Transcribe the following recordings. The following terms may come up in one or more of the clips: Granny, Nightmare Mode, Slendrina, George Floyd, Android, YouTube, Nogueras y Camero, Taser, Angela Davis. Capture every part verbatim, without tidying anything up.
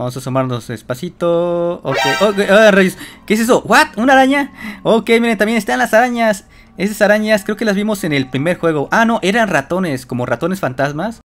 Vamos a asomarnos despacito. Ok, okay. Oh, rayos. ¿Qué es eso? ¿What? ¿Una araña? Ok, miren, también están las arañas. Esas arañas creo que las vimos en el primer juego. Ah, no, eran ratones, como ratones fantasmas.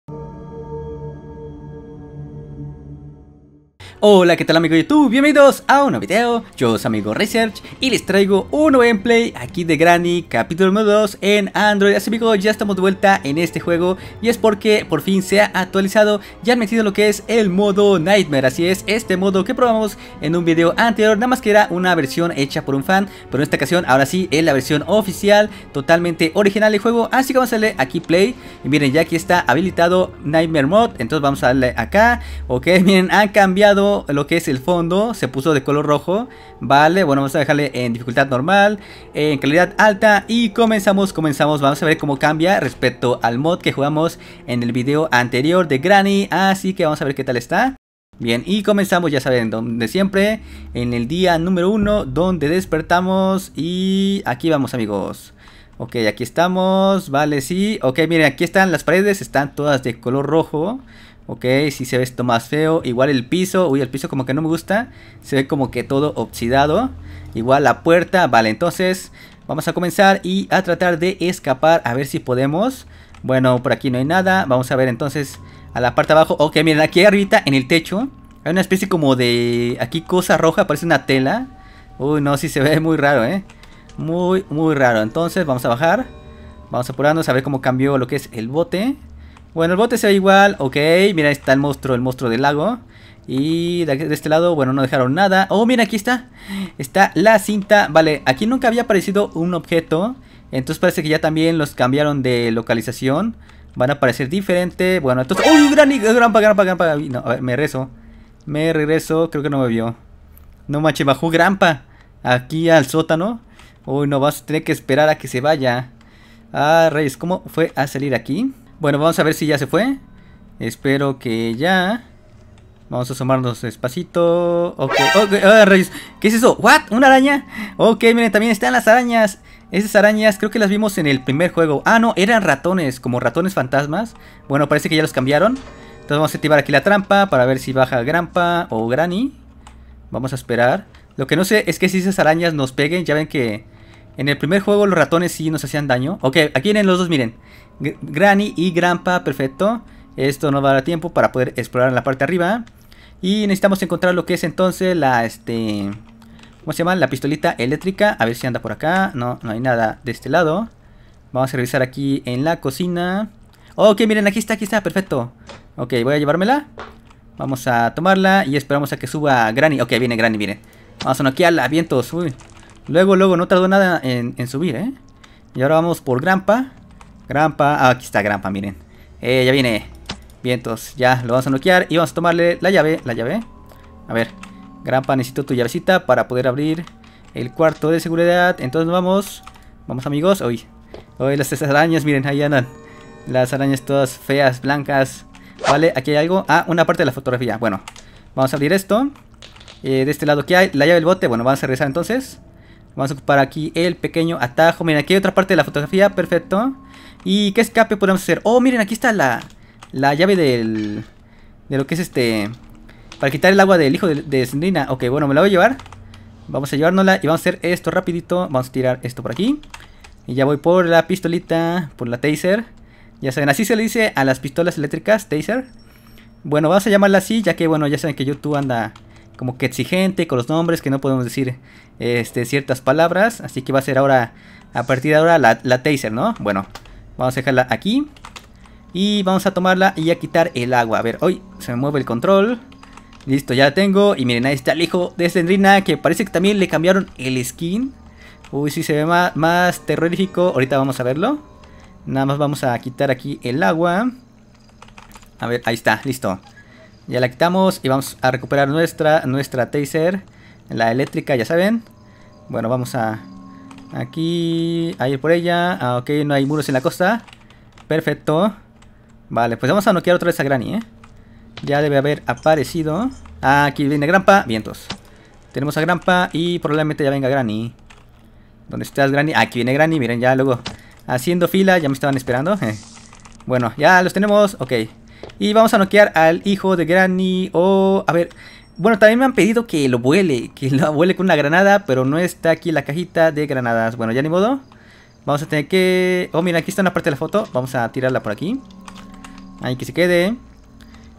Hola, ¿qué tal, amigos de YouTube? Bienvenidos a un nuevo video. Yo soy amigo Research y les traigo un nuevo gameplay aquí de Granny, capítulo número dos en Android. Así, amigos, ya estamos de vuelta en este juego y es porque por fin se ha actualizado. Ya han metido lo que es el modo Nightmare. Así es, este modo que probamos en un video anterior, nada más que era una versión hecha por un fan, pero en esta ocasión ahora sí es la versión oficial, totalmente original del juego. Así que vamos a darle aquí play y miren, ya aquí está habilitado Nightmare Mode. Entonces vamos a darle acá. Ok, miren, han cambiado lo que es el fondo, se puso de color rojo. Vale, bueno, vamos a dejarle en dificultad normal, en calidad alta y comenzamos, comenzamos, vamos a ver cómo cambia respecto al mod que jugamos en el video anterior de Granny. Así que vamos a ver qué tal está. Bien, y comenzamos, ya saben, donde siempre, en el día número uno, donde despertamos. Y aquí vamos, amigos. Ok, aquí estamos, vale, sí. Ok, miren, aquí están las paredes, están todas de color rojo. Ok, si sí se ve esto más feo. Igual el piso, uy, el piso como que no me gusta. Se ve como que todo oxidado. Igual la puerta, vale, entonces vamos a comenzar y a tratar de escapar, a ver si podemos. Bueno, por aquí no hay nada, vamos a ver entonces a la parte de abajo. Ok, miren, aquí arriba en el techo hay una especie como de, aquí cosa roja, parece una tela. Uy, no, sí se ve muy raro, eh Muy, muy raro, entonces vamos a bajar. Vamos apurándonos a ver cómo cambió lo que es el bote. Bueno, el bote se ve igual, ok, mira, ahí está el monstruo, el monstruo del lago. Y de este lado, bueno, no dejaron nada. Oh, mira, aquí está, está la cinta, vale, aquí nunca había aparecido un objeto. Entonces parece que ya también los cambiaron de localización. Van a aparecer diferente, bueno, entonces... ¡Uy, Granny! ¡Granpa, Granpa, Granpa! No, a ver, me regreso, me regreso, creo que no me vio. No manches, bajó Granpa aquí al sótano. Uy, no, vas a tener que esperar a que se vaya. Ah, reyes, ¿cómo fue a salir aquí? Bueno, vamos a ver si ya se fue. Espero que ya. Vamos a asomarnos despacito. Ok, okay. Oh, rayos. ¿Qué es eso? ¿What? ¿Una araña? Ok, miren, también están las arañas. Esas arañas creo que las vimos en el primer juego. Ah, no, eran ratones, como ratones fantasmas. Bueno, parece que ya los cambiaron. Entonces vamos a activar aquí la trampa para ver si baja Granpa o Granny. Vamos a esperar. Lo que no sé es que si esas arañas nos peguen. Ya ven que en el primer juego los ratones sí nos hacían daño. Ok, aquí vienen los dos, miren, G Granny y Granpa, perfecto. Esto nos va a dar tiempo para poder explorar en la parte de arriba. Y necesitamos encontrar lo que es entonces la, este... ¿cómo se llama? La pistolita eléctrica. A ver si anda por acá. No, no hay nada de este lado. Vamos a revisar aquí en la cocina. Ok, miren, aquí está, aquí está, perfecto. Ok, voy a llevármela. Vamos a tomarla y esperamos a que suba Granny. Ok, viene Granny, miren. Vamos a noquearla, vientos, uy. Luego, luego, no tardó nada en, en subir, ¿eh? Y ahora vamos por Granpa. Granpa, ah, aquí está Granpa, miren. Eh, ya viene. Vientos, ya lo vamos a noquear y vamos a tomarle la llave, la llave. A ver, Granpa, necesito tu llavecita para poder abrir el cuarto de seguridad. Entonces vamos, vamos amigos, uy. Uy, las arañas, miren, ahí andan. Las arañas todas feas, blancas. Vale, aquí hay algo. Ah, una parte de la fotografía, bueno. Vamos a abrir esto. Eh, de este lado que hay, la llave del bote, bueno, vamos a regresar entonces. Vamos a ocupar aquí el pequeño atajo. Miren, aquí hay otra parte de la fotografía, perfecto. ¿Y qué escape podemos hacer? Oh, miren, aquí está la, la llave del... de lo que es este... para quitar el agua del hijo de, de Slendrina. Ok, bueno, me la voy a llevar. Vamos a llevárnosla y vamos a hacer esto rapidito. Vamos a tirar esto por aquí. Y ya voy por la pistolita, por la Taser. Ya saben, así se le dice a las pistolas eléctricas, Taser. Bueno, vamos a llamarla así, ya que, bueno, ya saben que YouTube anda... como que exigente con los nombres, que no podemos decir este, ciertas palabras. Así que va a ser ahora, a partir de ahora, la, la Taser, ¿no? Bueno, vamos a dejarla aquí. Y vamos a tomarla y a quitar el agua. A ver, hoy se me mueve el control. Listo, ya la tengo. Y miren, ahí está el hijo de Slendrina, que parece que también le cambiaron el skin. Uy, sí, se ve más, más terrorífico. Ahorita vamos a verlo. Nada más vamos a quitar aquí el agua. A ver, ahí está, listo. Ya la quitamos y vamos a recuperar nuestra, nuestra Taser, la eléctrica, ya saben. Bueno, vamos a aquí, a ir por ella. Ah, ok, no hay muros en la costa. Perfecto. Vale, pues vamos a noquear otra vez a Granny, ¿eh? Ya debe haber aparecido. Ah, aquí viene Granpa, vientos. Tenemos a Granpa y probablemente ya venga Granny. ¿Dónde estás, Granny? Aquí viene Granny, miren, ya luego haciendo fila, ya me estaban esperando. Eh. Bueno, ya los tenemos, ok. Y vamos a noquear al hijo de Granny. O, oh, a ver, Bueno, también me han pedido que lo vuele, que lo vuele con una granada, pero no está aquí la cajita de granadas. Bueno, ya ni modo. Vamos a tener que... Oh, mira, aquí está una parte de la foto. Vamos a tirarla por aquí. Ahí que se quede.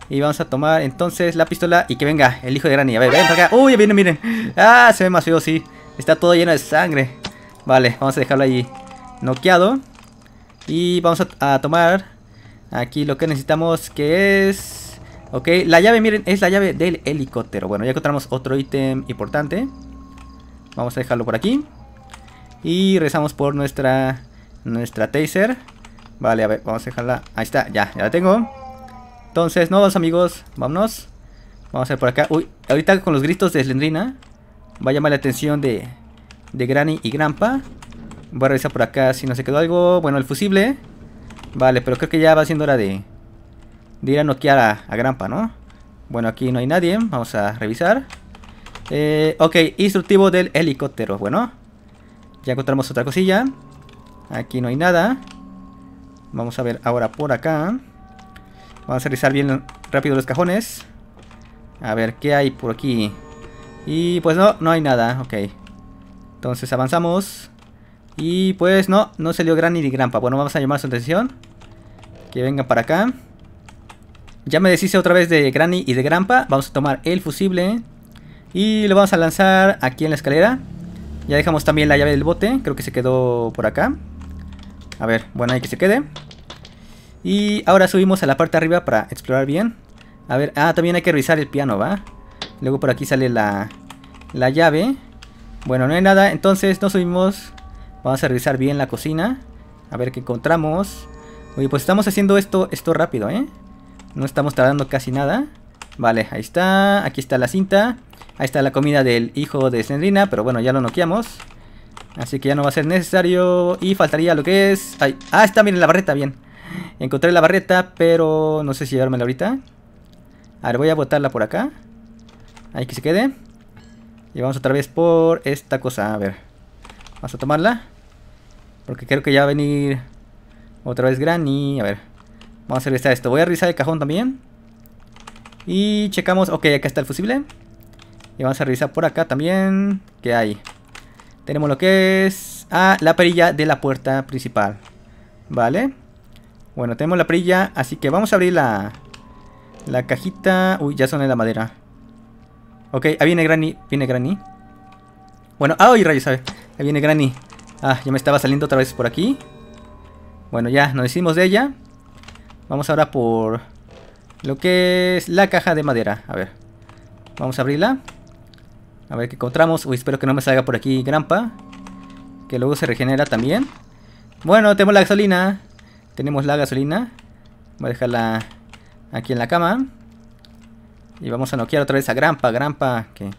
Y vamos a tomar entonces la pistola y que venga el hijo de Granny. A ver, ven para acá. Uy, viene, miren. Ah, se ve más feo, sí. Está todo lleno de sangre. Vale, vamos a dejarlo ahí noqueado. Y vamos a, a tomar aquí lo que necesitamos, que es... Ok, la llave, miren, es la llave del helicóptero. Bueno, ya encontramos otro ítem importante. Vamos a dejarlo por aquí. Y regresamos por nuestra, nuestra Taser. Vale, a ver, vamos a dejarla. Ahí está, ya, ya la tengo. Entonces, nuevos amigos, vámonos. Vamos a ver por acá. Uy, ahorita con los gritos de Slendrina va a llamar la atención de, de Granny y Grandpa. Voy a revisar por acá si no se quedó algo. Bueno, el fusible. Vale, pero creo que ya va siendo hora de, de ir a noquear a, a Grandpa, ¿no? Bueno, aquí no hay nadie. Vamos a revisar. Eh, ok, instructivo del helicóptero. Bueno, ya encontramos otra cosilla. Aquí no hay nada. Vamos a ver ahora por acá. Vamos a revisar bien rápido los cajones. A ver, ¿qué hay por aquí? Y pues no, no hay nada. Ok. Entonces avanzamos. Y pues no, no salió Granny ni Grandpa. Bueno, vamos a llamar su atención. Que vengan para acá. Ya me deshice otra vez de Granny y de Grandpa. Vamos a tomar el fusible. Y lo vamos a lanzar aquí en la escalera. Ya dejamos también la llave del bote. Creo que se quedó por acá. A ver, bueno, ahí que se quede. Y ahora subimos a la parte de arriba para explorar bien. A ver, ah, también hay que revisar el piano, ¿va? Luego por aquí sale la, la llave. Bueno, no hay nada, entonces nos subimos. Vamos a revisar bien la cocina. A ver qué encontramos. Oye, pues estamos haciendo esto, esto rápido, ¿eh? No estamos tardando casi nada. Vale, ahí está. Aquí está la cinta. Ahí está la comida del hijo de Slendrina. Pero bueno, ya lo noqueamos. Así que ya no va a ser necesario. Y faltaría lo que es... Ay, ah, está, miren, la barreta, bien. Encontré la barreta, pero no sé si llevármela ahorita. A ver, voy a botarla por acá. Ahí que se quede. Y vamos otra vez por esta cosa. A ver, vamos a tomarla. Porque creo que ya va a venir otra vez Granny. A ver, vamos a revisar esto. Voy a revisar el cajón también. Y checamos. Ok, acá está el fusible. Y vamos a revisar por acá también. ¿Qué hay? Tenemos lo que es... Ah, la perilla de la puerta principal. Vale. Bueno, tenemos la perilla, así que vamos a abrir la, la cajita. Uy, ya soné la madera. Ok, ahí viene Granny, viene Granny. Bueno, ¡ay, rayos! A ver, ahí viene Granny. Ah, ya me estaba saliendo otra vez por aquí. Bueno, ya, nos hicimos de ella. Vamos ahora por lo que es la caja de madera. A ver, vamos a abrirla. A ver qué encontramos. Uy, espero que no me salga por aquí Grandpa, que luego se regenera también. Bueno, tenemos la gasolina. Tenemos la gasolina. Voy a dejarla aquí en la cama. Y vamos a noquear otra vez a Grandpa, Grandpa. Que...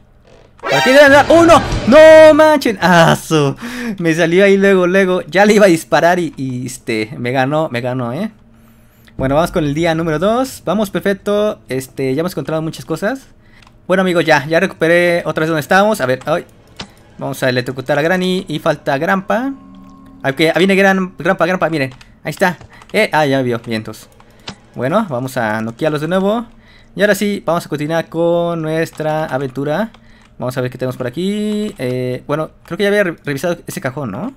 ¡Oh, no! ¡No manchen! ¡Ah, su! Me salió ahí luego, luego. Ya le iba a disparar y, y este, me ganó, me ganó, ¿eh? Bueno, vamos con el día número dos. Vamos, perfecto. Este, ya hemos encontrado muchas cosas. Bueno, amigos, ya, ya recuperé otra vez donde estábamos. A ver, ay. Vamos a electrocutar a Granny y falta Grandpa. Ok, ahí viene Grandpa, Grandpa, Grandpa, miren. Ahí está. Eh, ah, ya me vio. Vientos. Bueno, vamos a noquearlos de nuevo. Y ahora sí, vamos a continuar con nuestra aventura. Vamos a ver qué tenemos por aquí. Eh, bueno, creo que ya había re revisado ese cajón, ¿no?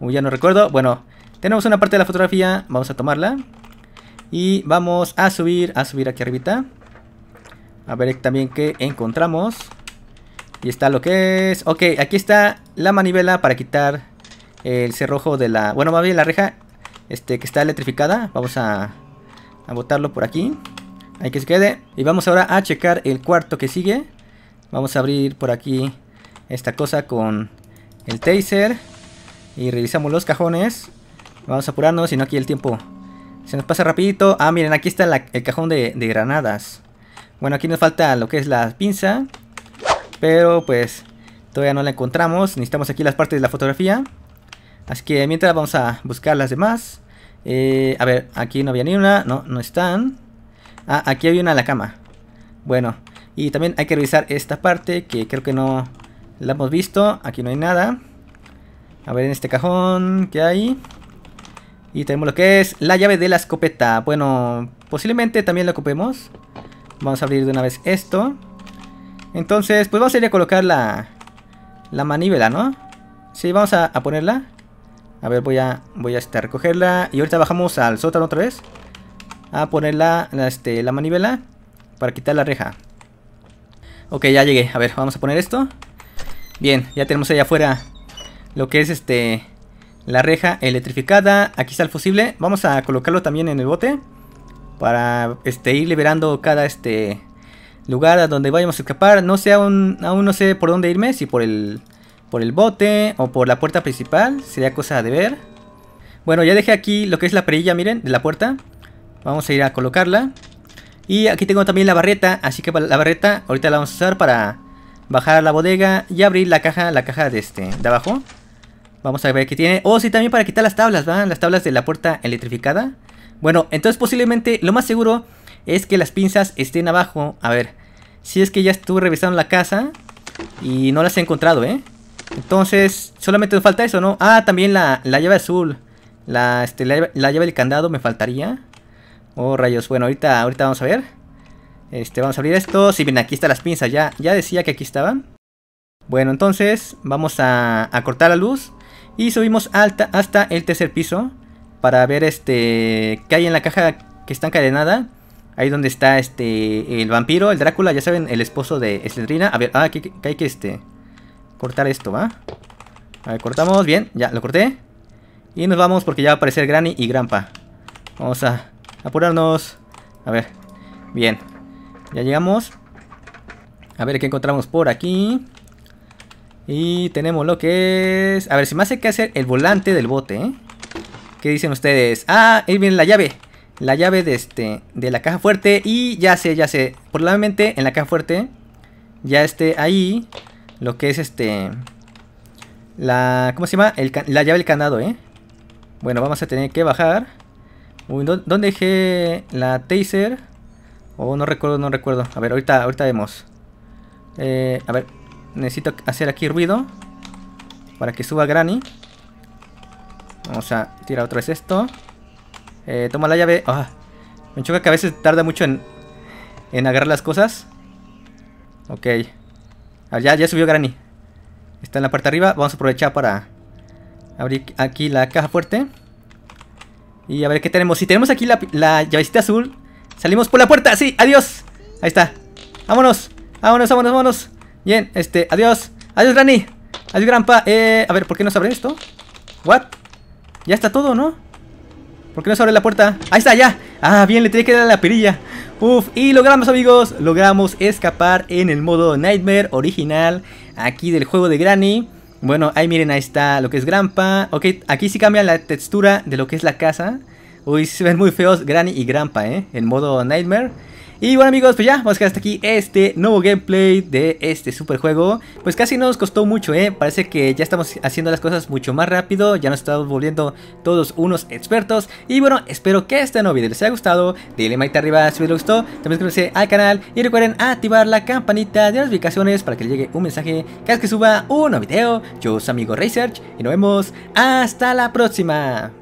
Uy, ya no recuerdo. Bueno, tenemos una parte de la fotografía. Vamos a tomarla. Y vamos a subir, a subir aquí arribita. A ver también qué encontramos. Y está lo que es... Ok, aquí está la manivela para quitar el cerrojo de la... Bueno, más bien la reja... Este, que está electrificada. Vamos a, a botarlo por aquí. Ahí que se quede. Y vamos ahora a checar el cuarto que sigue. Vamos a abrir por aquí esta cosa con el taser. Y revisamos los cajones. Vamos a apurarnos, si no aquí el tiempo se nos pasa rapidito. Ah, miren, aquí está la, el cajón de, de granadas. Bueno, aquí nos falta lo que es la pinza. Pero pues todavía no la encontramos. Necesitamos aquí las partes de la fotografía. Así que mientras vamos a buscar las demás. Eh, a ver, aquí no había ni una. No, no están. Ah, aquí había una en la cama. Bueno, y también hay que revisar esta parte que creo que no la hemos visto. Aquí no hay nada. A ver en este cajón, ¿qué hay? Y tenemos lo que es la llave de la escopeta. Bueno, posiblemente también la ocupemos. Vamos a abrir de una vez esto. Entonces, pues vamos a ir a colocar la, la manivela, ¿no? Sí, vamos a, a ponerla. A ver, voy a, voy a hasta recogerla. Y ahorita bajamos al sótano otra vez. A poner la, la, este, la manivela para quitar la reja. Ok, ya llegué. A ver, vamos a poner esto. Bien, ya tenemos allá afuera lo que es este la reja electrificada. Aquí está el fusible. Vamos a colocarlo también en el bote para este ir liberando cada este lugar a donde vayamos a escapar. No sé, aún, aún no sé por dónde irme, si por el por el bote o por la puerta principal, sería cosa de ver. Bueno, ya dejé aquí lo que es la perilla, miren, de la puerta. Vamos a ir a colocarla. Y aquí tengo también la barreta, así que la barreta ahorita la vamos a usar para bajar a la bodega y abrir la caja, la caja de este de abajo. Vamos a ver qué tiene. Oh, sí, también para quitar las tablas, ¿va? Las tablas de la puerta electrificada. Bueno, entonces posiblemente lo más seguro es que las pinzas estén abajo. A ver, si es que ya estuve revisando la casa y no las he encontrado, ¿eh? Entonces, solamente nos falta eso, ¿no? Ah, también la, la llave azul. La, este, la, la llave del candado me faltaría. Oh, rayos. Bueno, ahorita, ahorita vamos a ver. Este, vamos a abrir esto. Sí, bien, aquí están las pinzas. Ya, ya decía que aquí estaban. Bueno, entonces vamos a, a cortar la luz. Y subimos alta hasta el tercer piso. Para ver este qué hay en la caja que está encadenada. Ahí donde está este el vampiro, el Drácula, ya saben, el esposo de Slendrina. A ver, ah, que, que hay que este cortar esto, ¿va? A ver, cortamos, bien, ya lo corté. Y nos vamos porque ya va a aparecer Granny y Granpa. Vamos a apurarnos. A ver, bien. Ya llegamos. A ver qué encontramos por aquí. Y tenemos lo que es... A ver, si me hace que hacer el volante del bote, ¿eh? ¿Qué dicen ustedes? Ah, ahí viene la llave. La llave de este de la caja fuerte. Y ya sé, ya sé. Probablemente en la caja fuerte ya esté ahí lo que es este... La... ¿Cómo se llama? El, la llave del candado, ¿eh? Bueno, vamos a tener que bajar. Uy, ¿dónde dejé la taser? Oh, no recuerdo, no recuerdo. A ver, ahorita, ahorita vemos. Eh, a ver... Necesito hacer aquí ruido para que suba Granny. Vamos a tirar otra vez esto. eh, Toma la llave. Oh, me choca que a veces tarda mucho en, en agarrar las cosas. Ok, ah, ya, ya subió Granny. Está en la parte de arriba. Vamos a aprovechar para abrir aquí la caja fuerte. Y a ver qué tenemos. Si tenemos aquí la, la llavecita azul, salimos por la puerta. Sí, adiós. Ahí está. Vámonos, vámonos, vámonos, vámonos. Bien, este, adiós. Adiós, Granny. Adiós, Granpa. Eh, a ver, ¿por qué no se abre esto? ¿What? Ya está todo, ¿no? ¿Por qué no se abre la puerta? Ahí está, ya. Ah, bien, le tenía que dar la perilla. Uf, y logramos, amigos. Logramos escapar en el modo Nightmare original aquí del juego de Granny. Bueno, ahí miren, ahí está lo que es Granpa. Ok, aquí sí cambia la textura de lo que es la casa. Uy, se ven muy feos Granny y Granpa, ¿eh? En modo Nightmare. Y bueno, amigos, pues ya, vamos a dejar hasta aquí este nuevo gameplay de este super juego. Pues casi no nos costó mucho, eh, parece que ya estamos haciendo las cosas mucho más rápido. Ya nos estamos volviendo todos unos expertos. Y bueno, espero que este nuevo video les haya gustado. Denle manita arriba si les gustó. También suscríbanse al canal y recuerden activar la campanita de las notificaciones para que les llegue un mensaje cada vez que suba un nuevo video. Yo soy su amigo Research y nos vemos hasta la próxima.